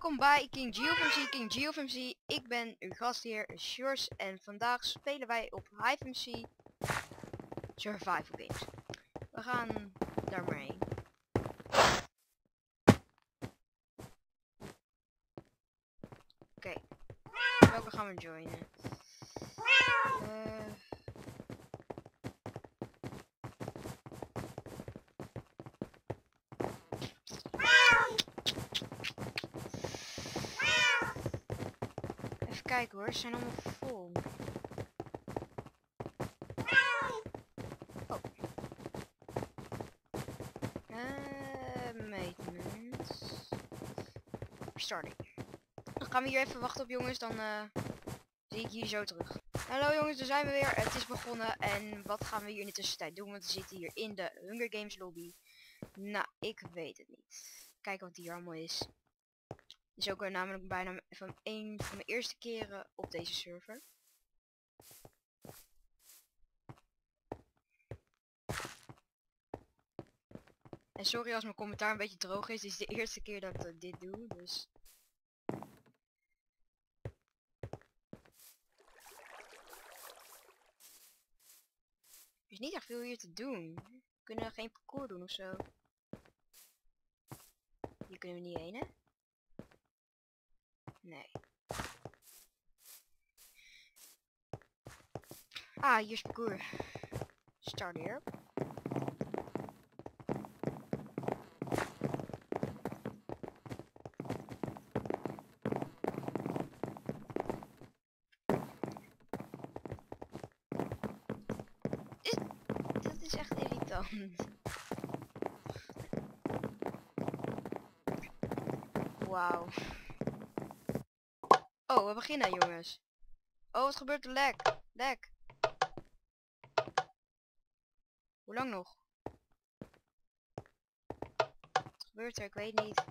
welkom bij KingGofMC, KingGofMC. Ik ben uw gastheer Sjors en vandaag spelen wij op HiveMC Survival Games. We gaan daar maar heen. Oké, welke gaan we joinen? Kijk hoor, ze zijn allemaal vol. Oh. Maintenance. Starting. Dan gaan we hier even wachten op jongens, dan zie ik hier zo terug. Hallo jongens, daar zijn we weer. Het is begonnen en wat gaan we hier in de tussentijd doen? Want we zitten hier in de Hunger Games lobby. Nou, ik weet het niet. Kijk wat hier allemaal is. Is ook namelijk bijna van een van mijn eerste keren op deze server. En sorry als mijn commentaar een beetje droog is. Dit is de eerste keer dat ik dit doe, dus... Er is niet echt veel hier te doen. We kunnen geen parcours doen ofzo. Hier kunnen we niet heen, hè? Nee. Ah, hier is parcours. Start hier. Dat is echt irritant. Wauw. Oh, we beginnen jongens. Oh, wat gebeurt er? Lek. Hoe lang nog? Wat gebeurt er? Ik weet niet.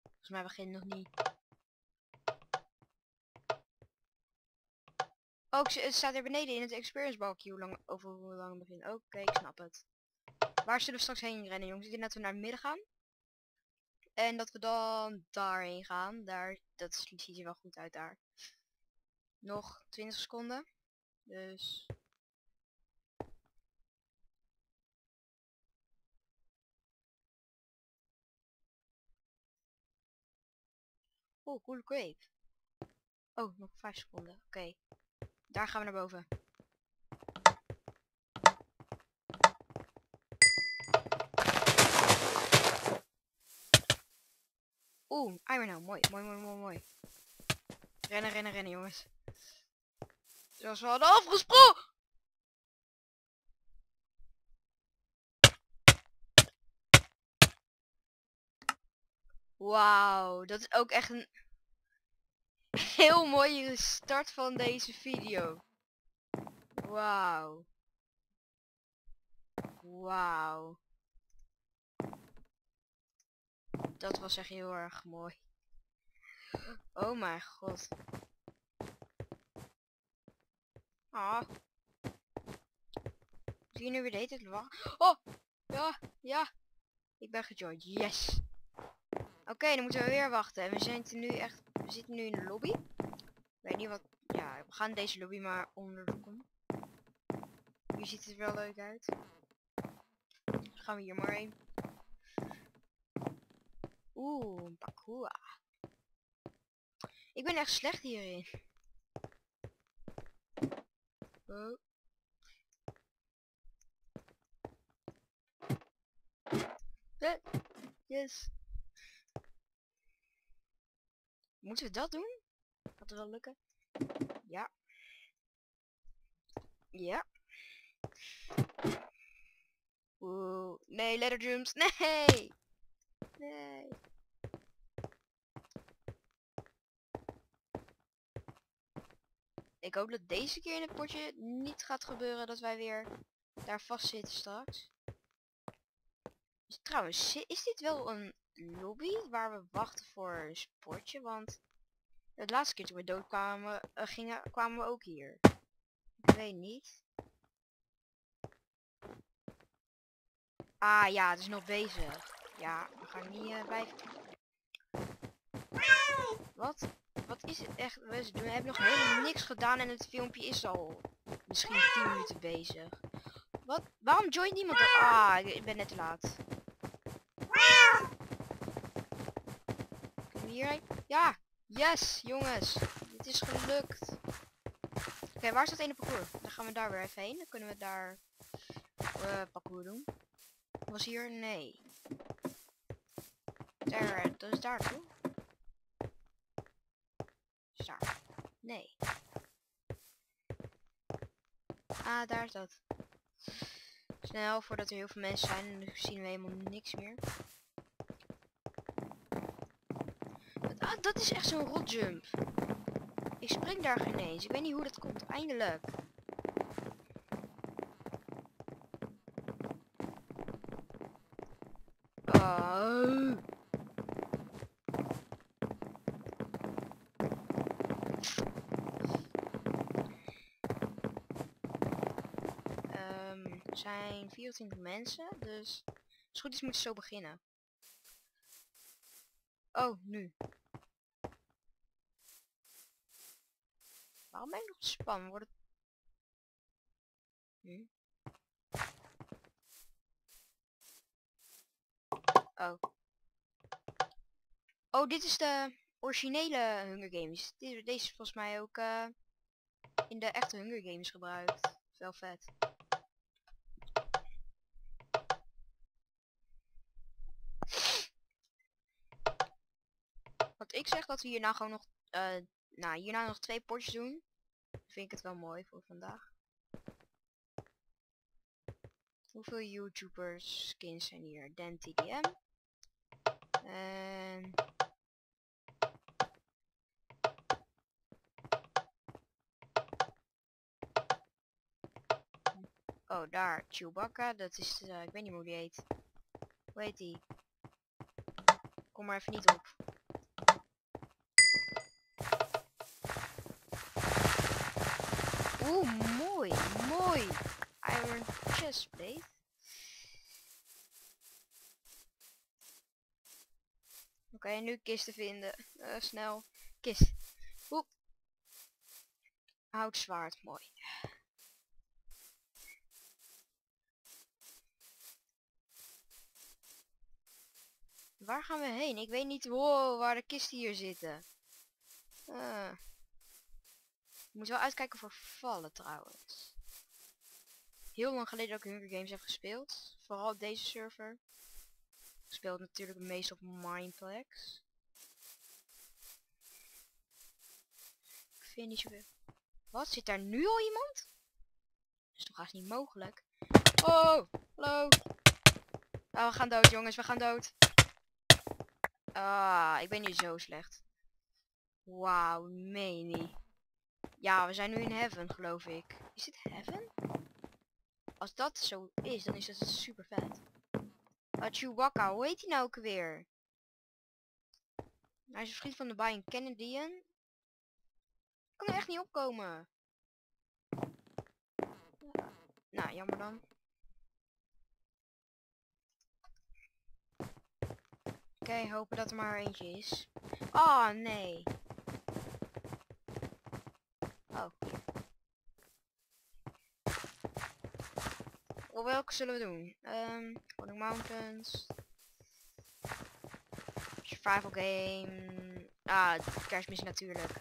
Volgens mij begint nog niet. Oh, het staat er beneden in het experience balkje over hoe lang het begint. Oké, ik snap het. Waar zullen we straks heen rennen jongens? Ik denk dat we naar het midden gaan. En dat we dan daarheen gaan. Daar, dat ziet er wel goed uit daar. Nog 20 seconden. Dus... Oh, cool grape. Oh, nog 5 seconden. Oké. Daar gaan we naar boven. Oeh, iron nou, mooi. Rennen jongens. Zoals we hadden afgesproken. Wauw, dat is ook echt een heel mooie start van deze video. Wauw. Dat was echt heel erg mooi. Oh mijn god. Ah. Zie je nu weer deed het? Oh! Ja. Ik ben gejoined. Yes. Oké, dan moeten we weer wachten. En we zitten nu in de lobby. Ik weet niet wat... Ja, we gaan deze lobby maar onderzoeken. Hier ziet het wel leuk uit. Dan gaan we hier maar heen. Oeh, een parcours. Ik ben echt slecht hierin. Oh. Yes. Moeten we dat doen? Gaat het wel lukken? Ja. Ja. Oeh. Nee, ladder jumps. Nee. Nee. Ik hoop dat deze keer in het potje niet gaat gebeuren dat wij weer daar vastzitten straks. Dus, trouwens, is dit wel een lobby waar we wachten voor een sportje? Want het laatste keer toen we dood kwamen we ook hier. Ik weet niet. Ah ja, het is nog bezig. Ja, we gaan niet blijven. Wat? Wat is het echt? We hebben nog helemaal niks gedaan en het filmpje is al misschien 10 minuten bezig. Wat? Waarom joint niemand? Ah, ik ben net te laat. Kunnen we hierheen? Ja! Yes, jongens! Dit is gelukt. Oké, waar is dat ene parcours? Dan gaan we daar weer even heen. Dan kunnen we daar parcours doen. Was hier? Nee. Daar, dat is daar toe. Daar. Nee. Ah, daar is dat. Snel, voordat er heel veel mensen zijn. En nu zien we helemaal niks meer. Ah, dat is echt zo'n rotjump. Ik spring daar geen eens. Ik weet niet hoe dat komt. Eindelijk. Oh. Er zijn 24 mensen, dus als het goed is moeten we zo beginnen. Oh, nu. Waarom ben ik nog spam? Wordt het... Hm? Oh. Oh, dit is de originele Hunger Games. Deze is volgens mij ook in de echte Hunger Games gebruikt. Wel vet. Wat ik zeg dat we hierna gewoon nog... nou, hierna nog 2 potjes doen. Vind ik het wel mooi voor vandaag. Hoeveel YouTubers skins zijn hier? DanTDM. En... Oh, daar. Chewbacca. Dat is... ik weet niet hoe die heet. Hoe heet die? Kom maar even niet op. Oeh, mooi, mooi. Iron chestplate. Oké, nu kisten vinden. Snel. Kist. Oep. Houtzwaard, mooi. Waar gaan we heen? Ik weet niet waar de kisten hier zitten. Ik moet wel uitkijken voor vallen trouwens. Heel lang geleden dat ik Hunger Games heb gespeeld. Vooral op deze server. Ik speel natuurlijk het meest op Mineplex. Ik vind niet zoveel. Wat? Zit daar nu al iemand? Dat is toch haast niet mogelijk. Oh! Hallo! Oh, we gaan dood jongens, we gaan dood. Ah, ik ben hier zo slecht. Wauw, meen niet. Ja, we zijn nu in heaven, geloof ik. Is dit heaven? Als dat zo is, dan is dat super vet. Chewbacca, hoe heet hij nou ook weer? Hij is een vriend van de Canadian. Ik kan er echt niet opkomen. Nou, jammer dan. Oké, hopen dat er maar eentje is. Oh, nee. Oh. Oh, welke zullen we doen? Running Mountains. Survival Game. Ah, kerstmissie natuurlijk.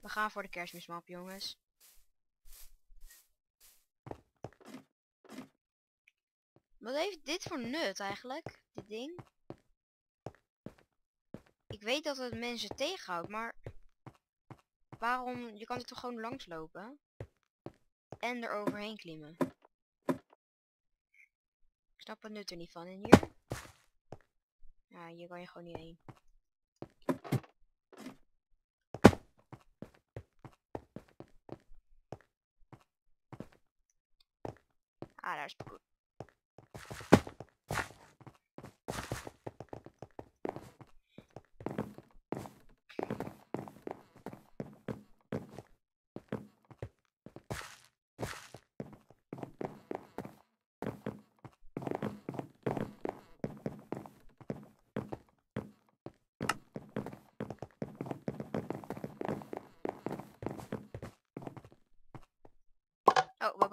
We gaan voor de kerstmismap, jongens. Wat heeft dit voor nut eigenlijk? Dit ding? Ik weet dat het mensen tegenhoudt, maar waarom? Je kan er toch gewoon langs lopen en er overheen klimmen. Ik snap het nut er niet van. En hier? Ja, hier kan je gewoon niet heen. Ah, daar is het goed.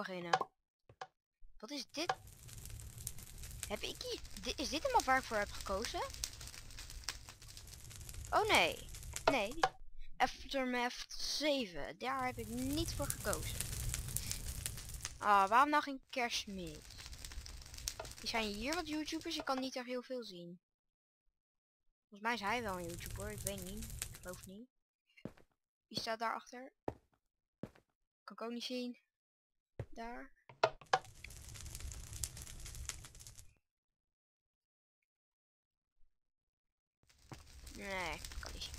beginnen. Wat is dit? Heb ik hier... Is dit helemaal waar ik voor heb gekozen? Oh nee. Nee. Aftermath 7. Daar heb ik niet voor gekozen. Ah, waarom nou geen kerstmis? Er zijn hier wat YouTubers. Ik kan niet echt heel veel zien. Volgens mij is hij wel een YouTuber. Ik weet niet. Ik geloof niet. Wie staat daarachter? Kan ik ook niet zien. Daar. Nee, kan niet zien.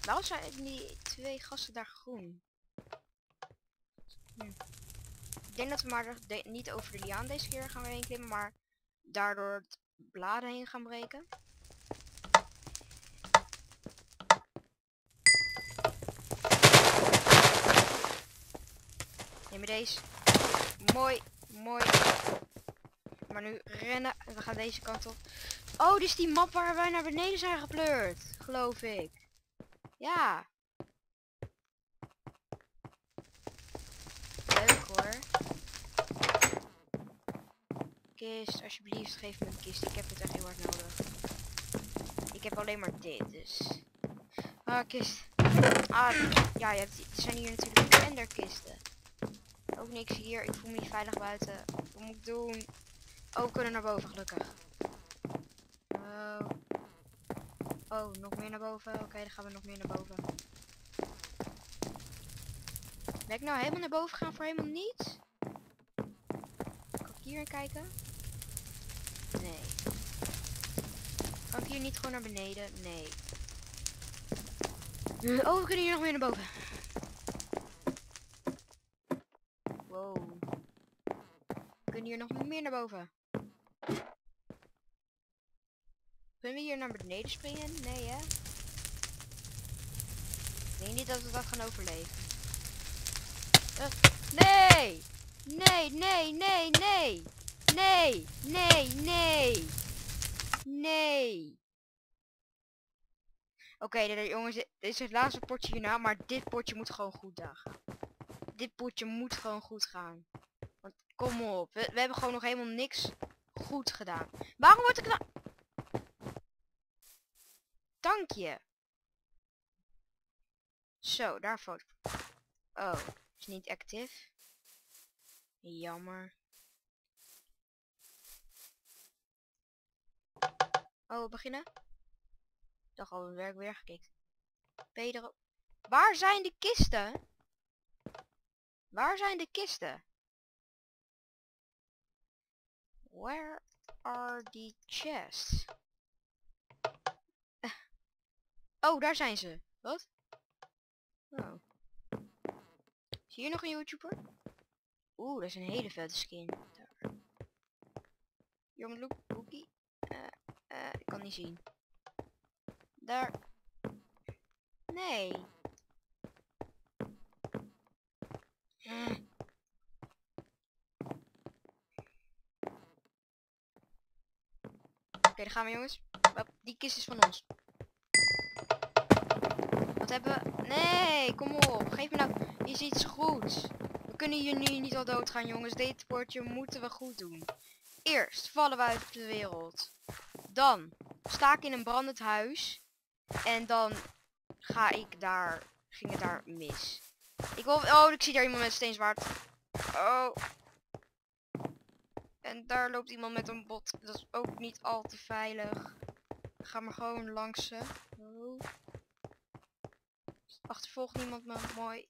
Waarom zijn die twee gasten daar groen? Ik denk dat we maar niet over de liaan deze keer gaan we heen klimmen, maar daardoor het bladen heen gaan breken. Neem maar deze. Mooi, mooi. Maar nu rennen. We gaan deze kant op. Oh, dit is die map waar wij naar beneden zijn gepleurd. Geloof ik. Ja. Leuk hoor. Kist, alsjeblieft geef me een kist. Ik heb het echt heel hard nodig. Ik heb alleen maar dit, dus... Ah, kist. Ah, ja, er zijn hier natuurlijk enderkisten. Ook niks hier, ik voel me niet veilig buiten. Wat moet ik doen? Oh, we kunnen naar boven, gelukkig. Oh, nog meer naar boven. Oké, dan gaan we nog meer naar boven. Ben ik nou helemaal naar boven gaan voor helemaal niets? Kan ik hier kijken? Nee. Kan ik hier niet gewoon naar beneden? Nee. Oh, we kunnen hier nog meer naar boven. Wow. We kunnen hier nog meer naar boven. Kunnen we hier naar beneden springen? Nee, hè? Ik denk niet dat we dat gaan overleven. Nee! Nee, nee, nee, nee! Nee, nee, nee! Nee! Oké, jongens, dit is het laatste potje hierna, maar dit potje moet gewoon goed gaan. Dit potje moet gewoon goed gaan. Want kom op, we hebben gewoon nog helemaal niks goed gedaan. Waarom word ik nou... Dank je. Zo, daar foto. Oh, is niet actief. Jammer. Oh, we beginnen. Ik dacht al, mijn werk weer gekikt. Pedro. Waar zijn de kisten? Waar zijn de kisten? Where are the chests? Oh, daar zijn ze. Wat? Oh. Is hier nog een YouTuber? Oeh, dat is een hele vette skin. Daar. Jongen, look, boekie. Ik kan niet zien. Daar. Nee. Oké, daar gaan we jongens. Die kist is van ons. Hebben we... Nee, kom op. Geef me nou is iets goeds. We kunnen hier nu niet al dood gaan, jongens. Dit potje moeten we goed doen. Eerst vallen we uit de wereld. Dan sta ik in een brandend huis. En dan ga ik daar... Ging het daar mis. Ik wil... Oh, ik zie daar iemand met een steenzwaard. Oh. En daar loopt iemand met een bot. Dat is ook niet al te veilig. Ga maar gewoon langs ze. Oh. Achtervolgt niemand me, mooi.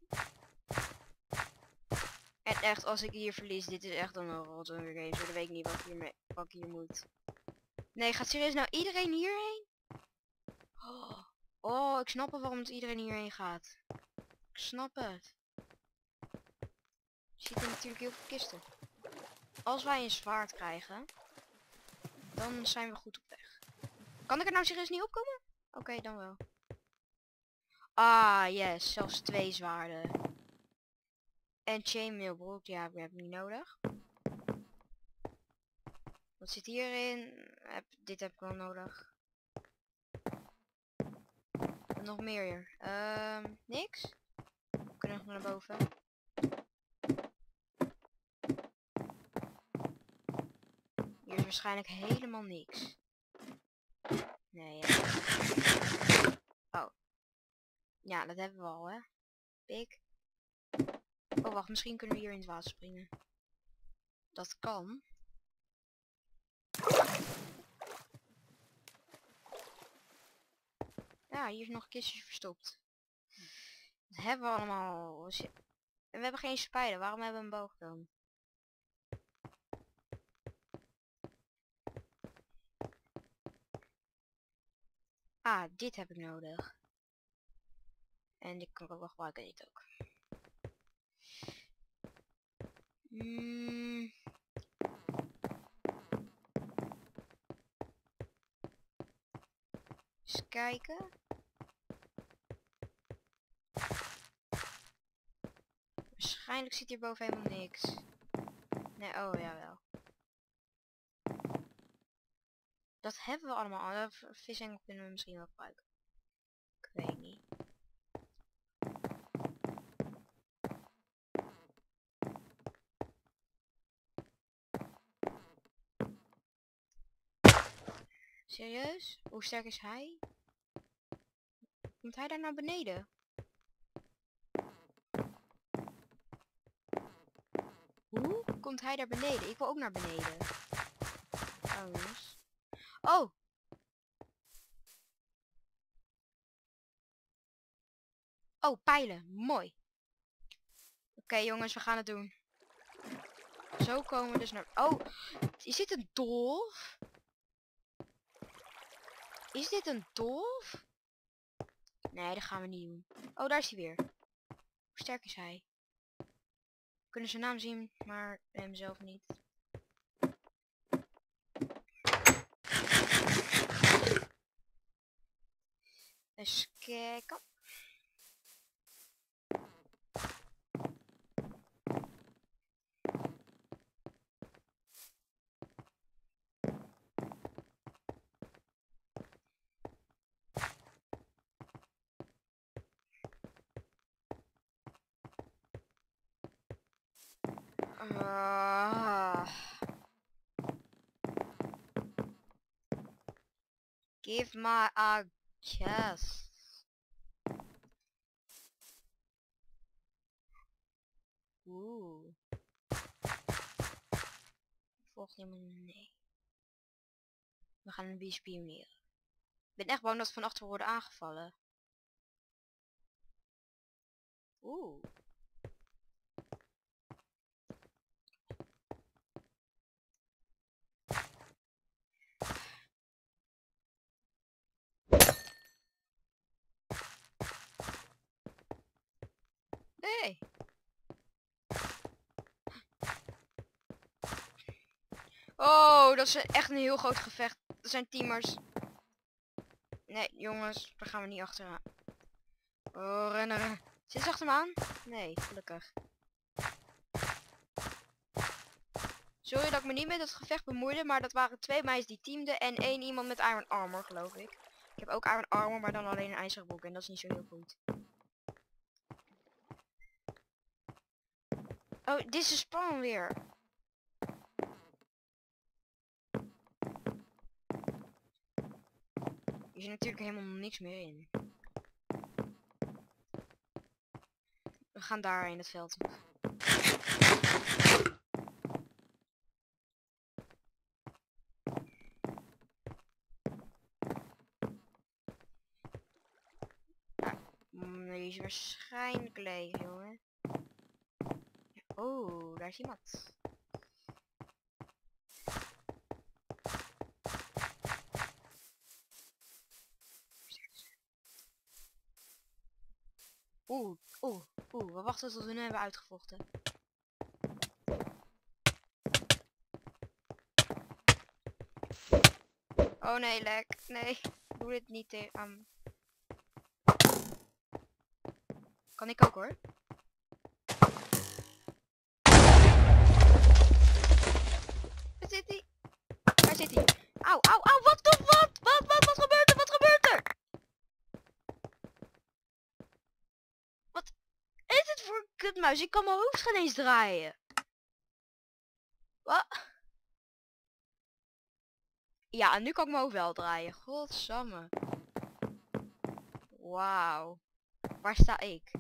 En echt, als ik hier verlies, dit is echt een rot Hunger Games. Dan weet ik niet wat ik hier moet. Nee, gaat serieus nou iedereen hierheen? Oh, ik snap wel waarom het iedereen hierheen gaat. Ik snap het. Er zitten natuurlijk heel veel kisten. Als wij een zwaard krijgen, dan zijn we goed op weg. Kan ik er nou serieus niet opkomen? Oké, dan wel. Ah, yes. Zelfs twee zwaarden. En chainmail broek, ja, we hebben niet nodig. Wat zit hierin? Dit heb ik wel nodig. En nog meer hier. Niks. We kunnen nog naar boven. Hier is waarschijnlijk helemaal niks. Nee, ja. Oh. Ja, dat hebben we al, hè. Pik. Oh, wacht. Misschien kunnen we hier in het water springen. Dat kan. Ja, hier is nog kistjes verstopt. Dat hebben we allemaal. En we hebben geen spijlen. Waarom hebben we een boog dan? Ah, dit heb ik nodig. En die kan ik ook wel gebruiken, dit ook. Eens kijken. Waarschijnlijk zit hier boven helemaal niks. Nee, oh jawel. Dat hebben we allemaal. Vishengel kunnen we misschien wel gebruiken. Ik weet niet. Serieus? Hoe sterk is hij? Komt hij daar naar beneden? Hoe komt hij daar beneden? Ik wil ook naar beneden. Oh, jongens. Oh! Oh, pijlen. Mooi. Oké, jongens, we gaan het doen. Zo komen we dus naar... Oh! Is dit een dolf? Is dit een dolf? Nee, dat gaan we niet doen. Oh, daar is hij weer. Hoe sterk is hij? We kunnen zijn naam zien, maar hemzelf niet. Eens kijken. Give my a chest. Oeh. Volgt helemaal nee. We gaan een beetje pionieren. Ik ben echt bang dat we van achter worden aangevallen. Oeh. Hey. Oh, dat is echt een heel groot gevecht. Dat zijn teamers. Nee, jongens, daar gaan we niet achteraan. Oh, rennen. Zit ze achter me aan? Nee, gelukkig. Sorry dat ik me niet met het gevecht bemoeide, maar dat waren twee meisjes die teamden en één iemand met iron armor, geloof ik. Ik heb ook iron armor, maar dan alleen een ijzeren broek en dat is niet zo heel goed. Oh, dit is de spawn weer. Er zit natuurlijk helemaal niks meer in. We gaan daar in het veld. Nou, die is waarschijnlijk leeg, jongen. Oh, daar is iemand. Oeh, we wachten tot we nu hebben uitgevochten. Oh nee, lek. Nee, doe dit niet tegen... Kan ik ook hoor. Zit hij? Au, au, au, wat gebeurt er? Wat is het voor een kutmuis? Ik kan mijn hoofd geen eens draaien. Wat? Ja, en nu kan ik me ook wel draaien. Godsamme. Wauw. Waar sta ik?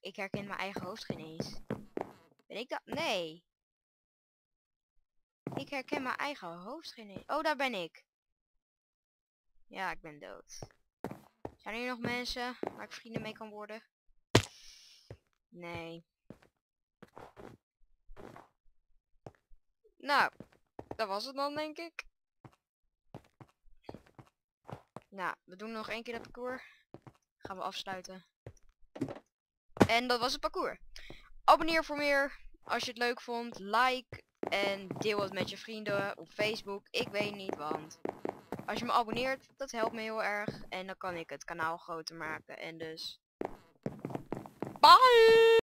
Ik herken mijn eigen hoofd geen eens. Ben ik dat? Nee. Ik herken mijn eigen hoofd geen eens. Oh, daar ben ik. Ja, ik ben dood. Zijn er hier nog mensen waar ik vrienden mee kan worden? Nee. Nou, dat was het dan, denk ik. Nou, we doen nog één keer dat parcours. Gaan we afsluiten. En dat was het parcours. Abonneer voor meer als je het leuk vond. Like en deel het met je vrienden op Facebook. Ik weet niet, want als je me abonneert, dat helpt me heel erg. En dan kan ik het kanaal groter maken. En dus... Bye!